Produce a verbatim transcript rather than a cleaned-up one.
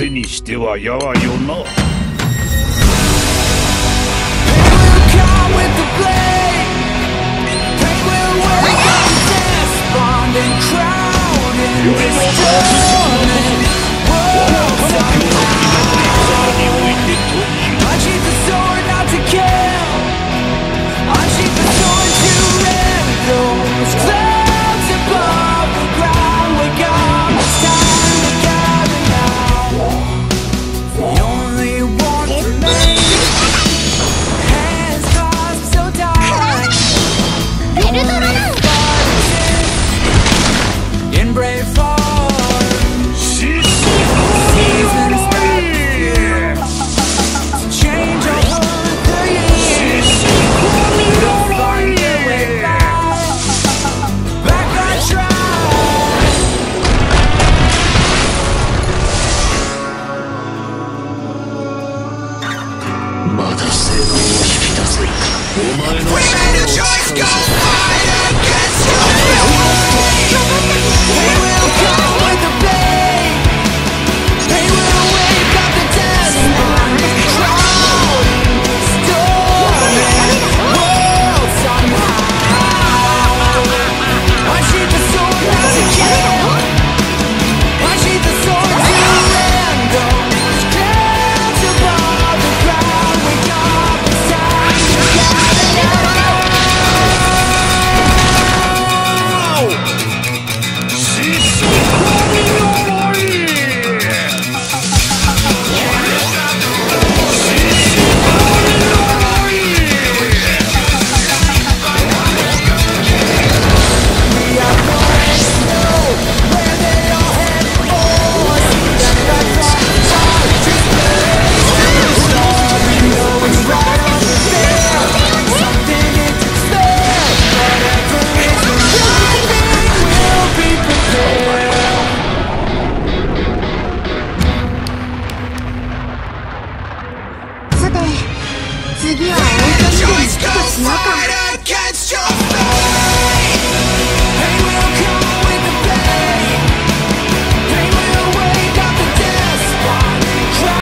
背にしてはやわよな。 We made a choice, go fight against you!